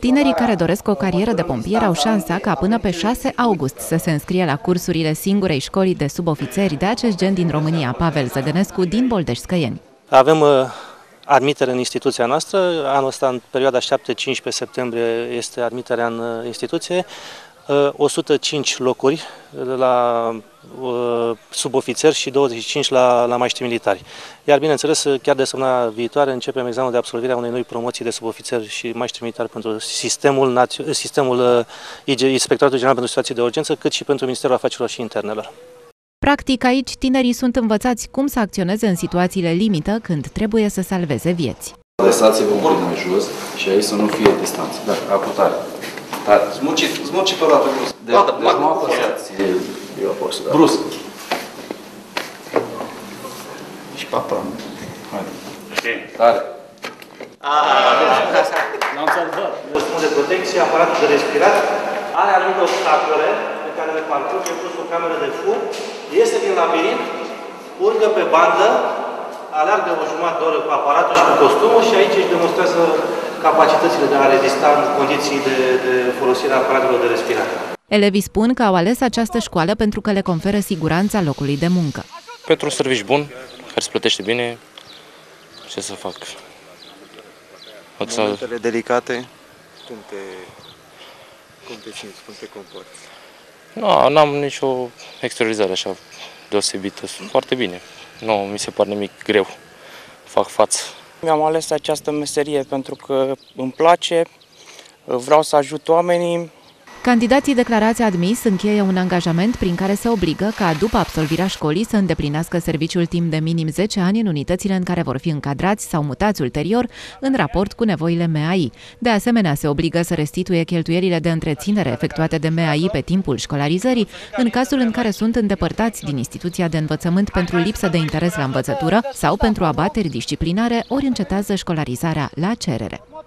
Tinerii care doresc o carieră de pompier au șansa ca până pe 6 august să se înscrie la cursurile singurei școlii de subofițeri de acest gen din România, Pavel Zăgănescu, din Boldeș-Scăieni. Avem admitere în instituția noastră, anul ăsta în perioada 7-15 septembrie este admiterea în instituție, 105 locuri la subofițeri și 25 la maiștri militari. Iar bineînțeles, chiar de săptămâna viitoare începem examenul de absolvire a unei noi promoții de subofițeri și maiștri militari pentru sistemul Inspectoratului General pentru Situații de Urgență, cât și pentru Ministerul Afacerilor și Internelor. Practic, aici tinerii sunt învățați cum să acționeze în situațiile limită când trebuie să salveze vieți. Lăsați-vă un pic mai jos și aici să nu fie distanță. Da, apătare. Zmuciți pe roată brusc. Deci nu apăsați. Eu apăs, da. Brusc. Și papa. Haide. Tare. L-am salvat. Costume de protecție, aparatul de respirat, are anumite obstacole pe care le parcurg. Eu pus o cameră de fum, iese din labirint, urcă pe bandă, aleargă o jumătate de oră cu aparatul și cu costumul și aici își demonstrează capacitățile de a rezista în condiții de folosire a aparatelor de respirat. Elevii spun că au ales această școală pentru că le conferă siguranța locului de muncă. Pentru un serviciu bun, care se plătește bine, ce să fac? Momentele delicate, cum te simți, cum te comporți? Nu, n-am nicio exteriorizare așa deosebită, sunt foarte bine. Nu mi se pare nimic greu, fac față. Mi-am ales această meserie pentru că îmi place, vreau să ajut oamenii. Candidații declarați admis încheie un angajament prin care se obligă ca după absolvirea școlii să îndeplinească serviciul timp de minim 10 ani în unitățile în care vor fi încadrați sau mutați ulterior în raport cu nevoile MAI. De asemenea, se obligă să restituie cheltuielile de întreținere efectuate de MAI pe timpul școlarizării în cazul în care sunt îndepărtați din instituția de învățământ pentru lipsă de interes la învățătură sau pentru abateri disciplinare, ori încetează școlarizarea la cerere.